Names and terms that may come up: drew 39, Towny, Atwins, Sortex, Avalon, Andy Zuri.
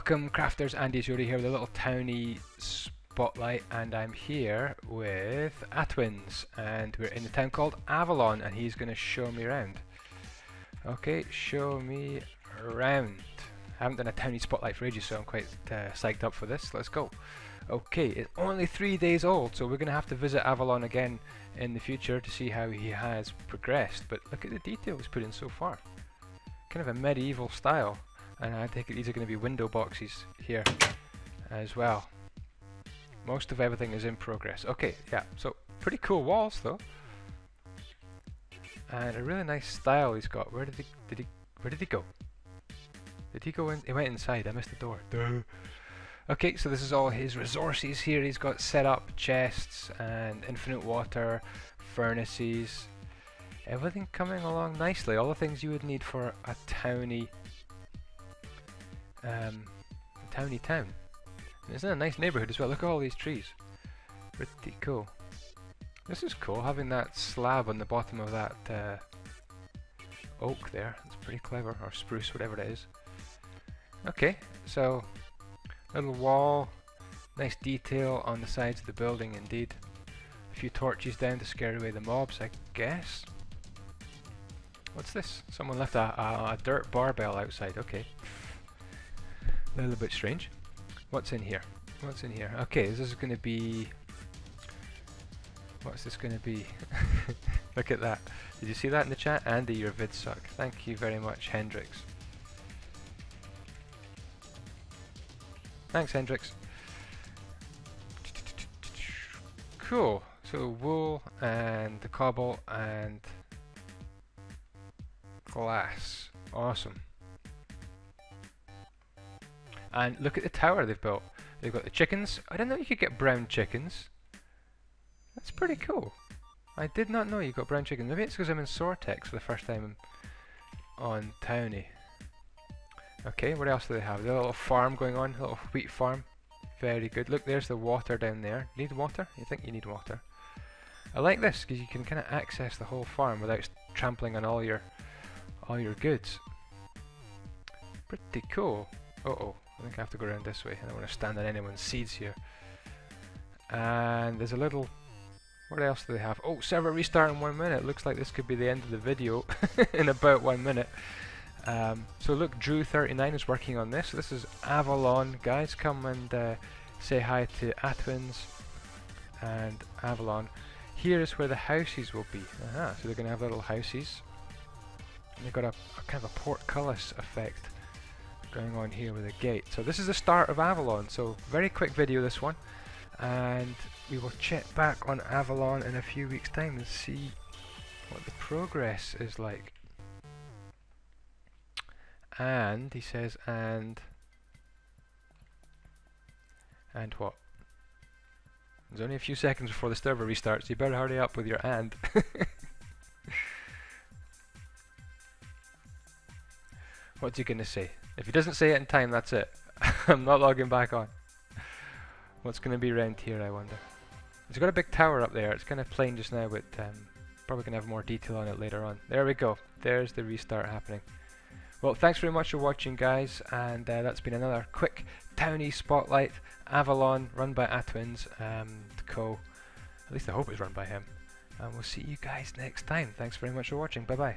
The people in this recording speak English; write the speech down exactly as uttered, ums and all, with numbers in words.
Welcome Crafters, Andy Zuri here with a little Towny spotlight, and I'm here with Atwins and we're in the town called Avalon and he's going to show me around. Okay, show me around. I haven't done a Towny spotlight for ages, so I'm quite uh, psyched up for this. Let's go. Okay, it's only three days old, so we're going to have to visit Avalon again in the future to see how he has progressed, but look at the detail he's put in so far. Kind of a medieval style. And I think these are going to be window boxes here as well. Most of everything is in progress. Okay, yeah, so pretty cool walls though. And a really nice style he's got. Where did he, did he, where did he go? Did he go in? He went inside, I missed the door. Duh. Okay, so this is all his resources here. He's got set up chests and infinite water, furnaces. Everything coming along nicely. All the things you would need for a towny Um, towny town. And it's in a nice neighbourhood as well. Look at all these trees. Pretty cool. This is cool, having that slab on the bottom of that uh, oak there. It's pretty clever, or spruce, whatever it is. Okay, so little wall, nice detail on the sides of the building indeed. A few torches down to scare away the mobs, I guess. What's this? Someone left a, a, a dirt barbell outside, okay. A little bit strange. What's in here? What's in here? Okay, this is going to be... What's this going to be? Look at that. Did you see that in the chat? Andy, your vids suck. Thank you very much, Hendrix. Thanks, Hendrix. Cool. So wool and the cobble and glass. Awesome. And look at the tower they've built. They've got the chickens. I didn't know you could get brown chickens. That's pretty cool. I did not know you got brown chickens. Maybe it's because I'm in Sortex for the first time on Towny. Okay, what else do they have? There's a little farm going on, a little wheat farm. Very good. Look, there's the water down there. Need water? You think you need water? I like this because you can kind of access the whole farm without trampling on all your, all your goods. Pretty cool. Uh oh. I think I have to go around this way. I don't want to stand on anyone's seeds here. And there's a little... What else do they have? Oh, server restart in one minute. Looks like this could be the end of the video in about one minute. Um, so look, drew thirty-nine is working on this. This is Avalon. Guys, come and uh, say hi to Atwins and Avalon. Here is where the houses will be. Aha, so they're going to have little houses. And they've got a, a kind of a portcullis effect going on here with a gate. So this is the start of Avalon, so very quick video this one, and we will check back on Avalon in a few weeks time and see what the progress is like. And he says and and what? There's only a few seconds before the server restarts, you better hurry up with your and. What's he gonna say? If he doesn't say it in time, that's it. I'm not logging back on. What's going to be around here, I wonder? It's got a big tower up there. It's kind of plain just now, but um, probably going to have more detail on it later on. There we go. There's the restart happening. Well, thanks very much for watching, guys. And uh, that's been another quick Towny Spotlight. Avalon, run by Atwins um, Co. At least I hope it's run by him. And we'll see you guys next time. Thanks very much for watching. Bye-bye.